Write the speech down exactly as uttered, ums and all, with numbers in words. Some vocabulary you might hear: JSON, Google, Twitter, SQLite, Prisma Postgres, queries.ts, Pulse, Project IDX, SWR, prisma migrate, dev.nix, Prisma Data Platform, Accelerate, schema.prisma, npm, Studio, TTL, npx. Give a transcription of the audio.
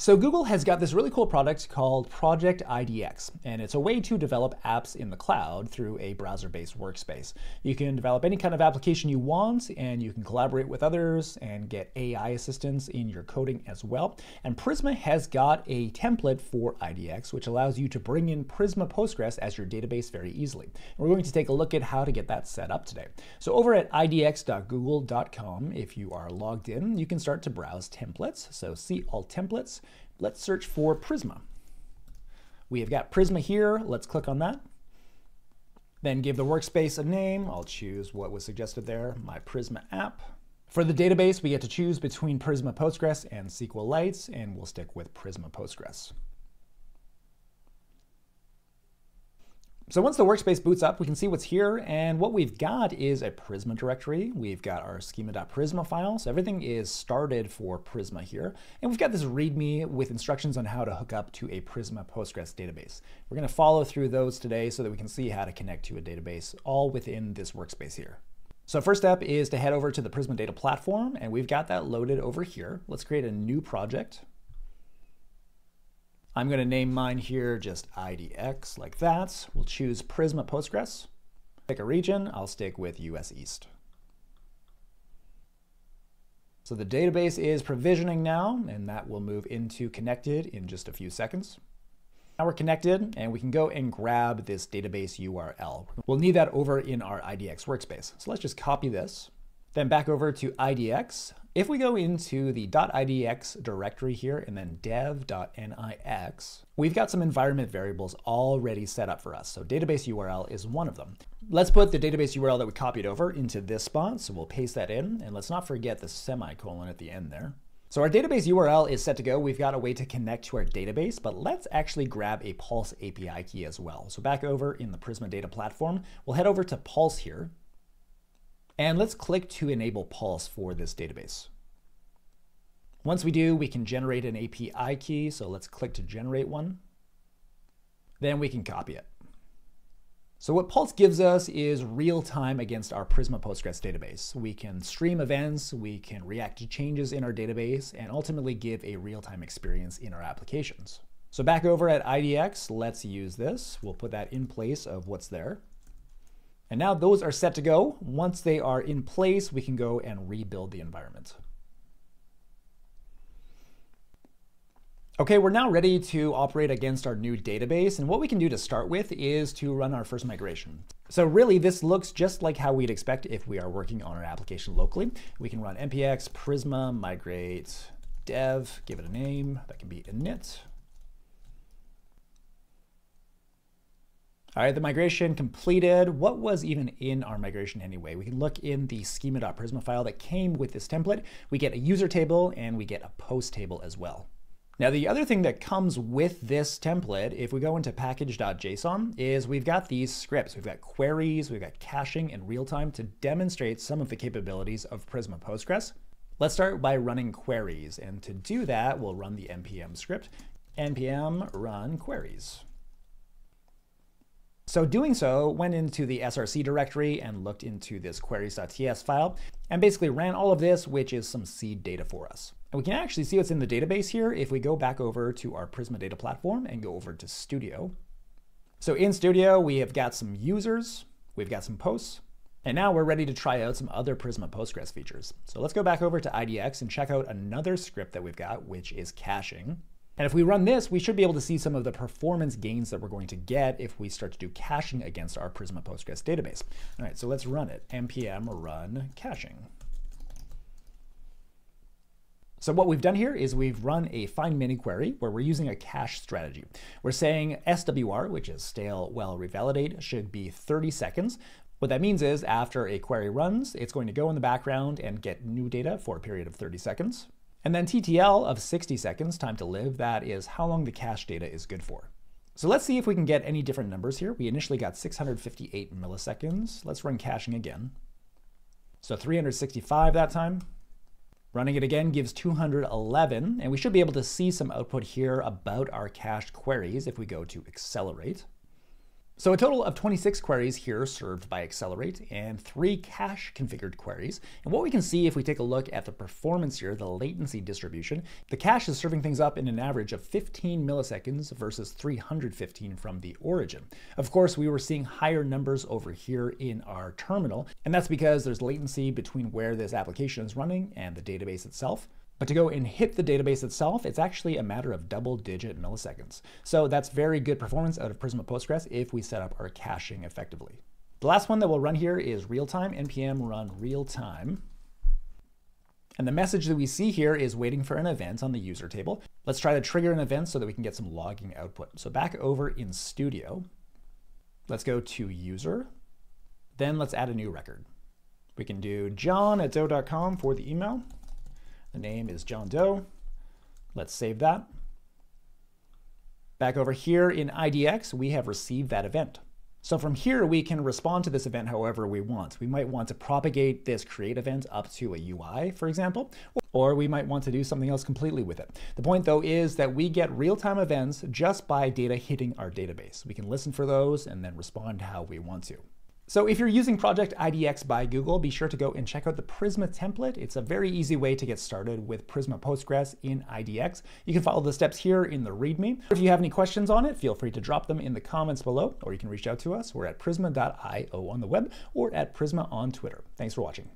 So Google has got this really cool product called Project I D X, and it's a way to develop apps in the cloud through a browser-based workspace. You can develop any kind of application you want, and you can collaborate with others and get A I assistance in your coding as well. And Prisma has got a template for I D X, which allows you to bring in Prisma Postgres as your database very easily. And we're going to take a look at how to get that set up today. So over at I D X dot google dot com, if you are logged in, you can start to browse templates. So see all templates. Let's search for Prisma. We have got Prisma here. Let's click on that. Then give the workspace a name. I'll choose what was suggested there, my Prisma app. For the database, we get to choose between Prisma Postgres and SQLite, and we'll stick with Prisma Postgres. So once the workspace boots up, we can see what's here, and what we've got is a Prisma directory. We've got our schema.prisma file, so everything is started for Prisma here. And we've got this README with instructions on how to hook up to a Prisma Postgres database. We're going to follow through those today so that we can see how to connect to a database all within this workspace here. So first step is to head over to the Prisma Data Platform, and we've got that loaded over here. Let's create a new project. I'm going to name mine here just I D X, like that. We'll choose Prisma Postgres. Pick a region. I'll stick with U S East. So the database is provisioning now, and that will move into connected in just a few seconds. Now we're connected, and we can go and grab this database U R L. We'll need that over in our I D X workspace. So let's just copy this. Then back over to I D X. If we go into the .idx directory here and then dev dot nix, we've got some environment variables already set up for us. So database U R L is one of them. Let's put the database U R L that we copied over into this spot. So we'll paste that in, and let's not forget the semicolon at the end there. So our database U R L is set to go. We've got a way to connect to our database, but let's actually grab a Pulse A P I key as well. So back over in the Prisma Data Platform, we'll head over to Pulse here. And let's click to enable Pulse for this database. Once we do, we can generate an A P I key. So let's click to generate one. Then we can copy it. So what Pulse gives us is real time against our Prisma Postgres database. We can stream events, we can react to changes in our database, and ultimately give a real time experience in our applications. So back over at I D X, let's use this. We'll put that in place of what's there. And now those are set to go. Once they are in place, we can go and rebuild the environment. Okay, we're now ready to operate against our new database. And what we can do to start with is to run our first migration. So really, this looks just like how we'd expect if we are working on our application locally. We can run npx prisma migrate dev, give it a name. That can be init. All right, the migration completed. What was even in our migration anyway? We can look in the schema.prisma file that came with this template. We get a user table and we get a post table as well. Now, the other thing that comes with this template, if we go into package dot J S O N, is we've got these scripts. We've got queries, we've got caching in real time to demonstrate some of the capabilities of Prisma Postgres. Let's start by running queries. And to do that, we'll run the npm script, npm run queries. So doing so, went into the S R C directory and looked into this queries dot T S file and basically ran all of this, which is some seed data for us. And we can actually see what's in the database here if we go back over to our Prisma Data Platform and go over to Studio. So in Studio, we have got some users, we've got some posts, and now we're ready to try out some other Prisma Postgres features. So let's go back over to I D X and check out another script that we've got, which is caching. And if we run this, we should be able to see some of the performance gains that we're going to get if we start to do caching against our Prisma Postgres database. All right, so let's run it, npm run caching. So what we've done here is we've run a find mini query where we're using a cache strategy. We're saying S W R, which is stale while revalidate, should be thirty seconds. What that means is after a query runs, it's going to go in the background and get new data for a period of thirty seconds. And then T T L of sixty seconds, time to live, that is how long the cache data is good for. So let's see if we can get any different numbers here. We initially got six hundred fifty-eight milliseconds. Let's run caching again. So three hundred sixty-five that time. Running it again gives two hundred eleven, and we should be able to see some output here about our cached queries if we go to Accelerate. So a total of twenty-six queries here served by Accelerate and three cache configured queries. And what we can see if we take a look at the performance here, the latency distribution, the cache is serving things up in an average of fifteen milliseconds versus three hundred fifteen from the origin. Of course, we were seeing higher numbers over here in our terminal, and that's because there's latency between where this application is running and the database itself. But to go and hit the database itself, it's actually a matter of double-digit milliseconds. So that's very good performance out of Prisma Postgres if we set up our caching effectively. The last one that we'll run here is real-time, npm run real-time. And the message that we see here is waiting for an event on the user table. Let's try to trigger an event so that we can get some logging output. So back over in Studio, let's go to user, then let's add a new record. We can do john at doe dot com for the email. The name is John Doe. Let's save that. Back over here in I D X, we have received that event. So from here, we can respond to this event however we want. We might want to propagate this create event up to a U I, for example, or we might want to do something else completely with it. The point, though, is that we get real-time events just by data hitting our database. We can listen for those and then respond how we want to. So if you're using Project I D X by Google, be sure to go and check out the Prisma template. It's a very easy way to get started with Prisma Postgres in I D X. You can follow the steps here in the README. If you have any questions on it, feel free to drop them in the comments below, or you can reach out to us. We're at prisma dot io on the web or at Prisma on Twitter. Thanks for watching.